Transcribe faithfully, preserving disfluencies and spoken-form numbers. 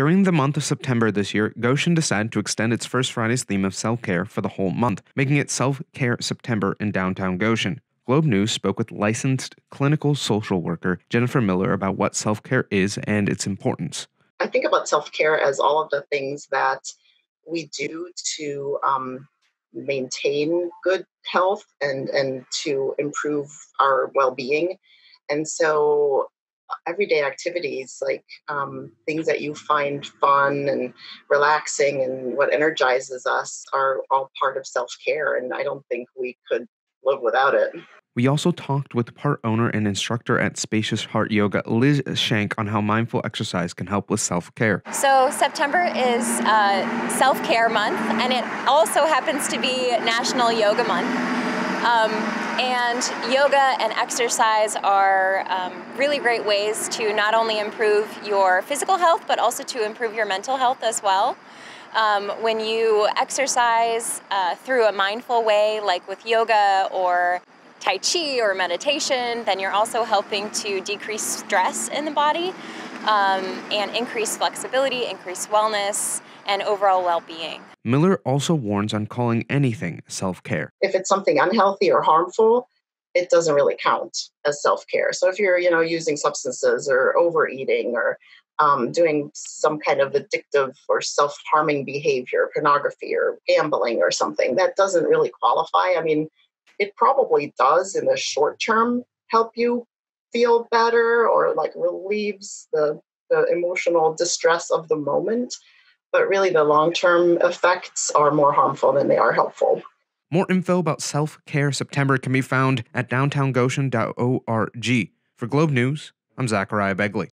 During the month of September this year, Goshen decided to extend its First Friday's theme of self-care for the whole month, making it Self-Care September in downtown Goshen. Globe News spoke with licensed clinical social worker Jennifer Miller about what self-care is and its importance. I think about self-care as all of the things that we do to um, maintain good health and, and to improve our well-being. And so everyday activities, like um, things that you find fun and relaxing and what energizes us, are all part of self-care. And I don't think we could live without it. We also talked with part owner and instructor at Spacious Heart Yoga, Liz Shenk, on how mindful exercise can help with self-care. So September is uh, self-care month, and it also happens to be National Yoga Month. Um, and yoga and exercise are um, really great ways to not only improve your physical health, but also to improve your mental health as well. Um, when you exercise uh, through a mindful way, like with yoga or Tai Chi or meditation, then you're also helping to decrease stress in the body um, and increase flexibility, increase wellness, and overall well-being. Miller also warns on calling anything self-care. If it's something unhealthy or harmful, it doesn't really count as self-care. So if you're, you know, using substances or overeating or um, doing some kind of addictive or self-harming behavior, pornography or gambling or something, that doesn't really qualify. I mean, it probably does in the short term help you feel better or like relieves the, the emotional distress of the moment. But really the long-term effects are more harmful than they are helpful. More info about Self-Care September can be found at downtown goshen dot org. For Globe News, I'm Zachariah Begley.